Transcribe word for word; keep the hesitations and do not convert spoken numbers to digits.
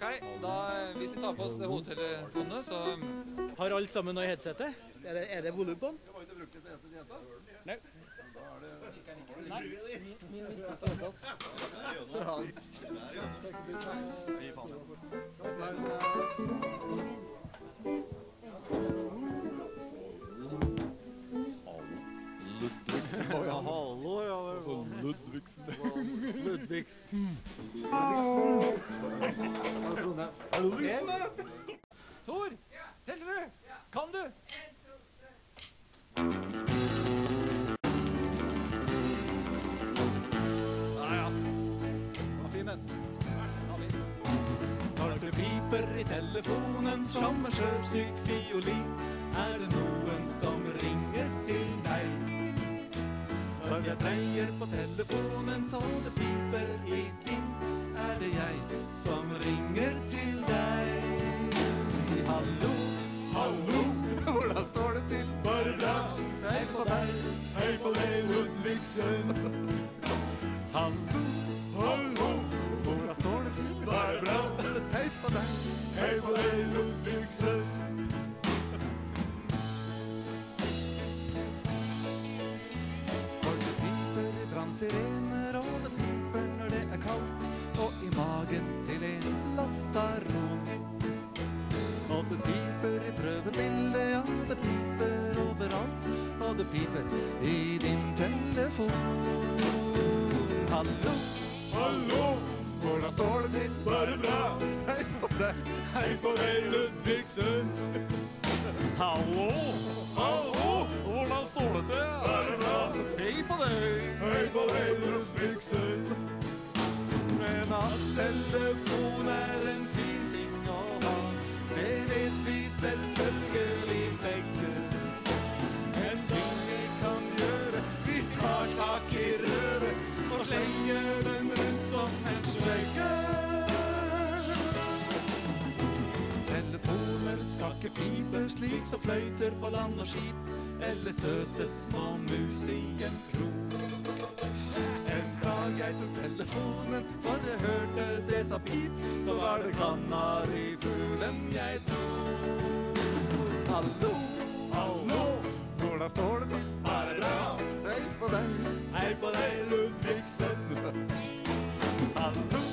Ok, da, hvis vi tar på oss hodetelefonene, så... Har alle sammen noe i headsetet? Er det, er det volum på den? Jeg har ikke brukt det til headsetet i headsetet. Nei. Da er det... Nei, min virket er overalt. Det er Ludvigsen. Ludvigsen. Å ja, hallo, ja. Sånn Ludvigsen. Ludvigsen. Ludvigsen. Er du Ludvigsen? Tor, teller du? Kan du? Når det piper i telefonen som en sjøsyk fiolin, er det noen som ringer til deg. Når jeg dreier på telefonen så det piper i din, er det jeg som ringer til deg. Hallo, hallo, hvordan står det til? Bare bra, hei på deg, hei på deg, Ludvigsen. Hallo, hallo, hvordan står det til? Bare bra, hei på deg, hei på deg, Ludvigsen. For det piper i transirener, og det piper når det er kaldt, og i magen til en lasaron. Og det piper i prøvebildet, ja, det piper overalt, og det piper i din telefon. Hallo, hallo, hvordan står det til? Bare bra, hei på deg, hei på deg, Ludvigsen. Hallo, hallo, hvordan står det til? Bare bra, hei på deg, hei på deg, Ludvigsen. Men at telefon er en fin ting å ha, det vet vi selvfølgelig begge. En ting vi kan gjøre, vi tar tak i røret, og slenger den rundt som en slegge. Telefoner skal ikke pipe slik som fløyter på land og skip, eller søte små mus i en kro. En dag jeg tok telefonen, for jeg hørte det sa pip, så var det kanarifuglen jeg tror. Hallo, hallo, hvordan står det til? Er det bra? Hei på deg, hei på deg, Ludvigsen. Hallo,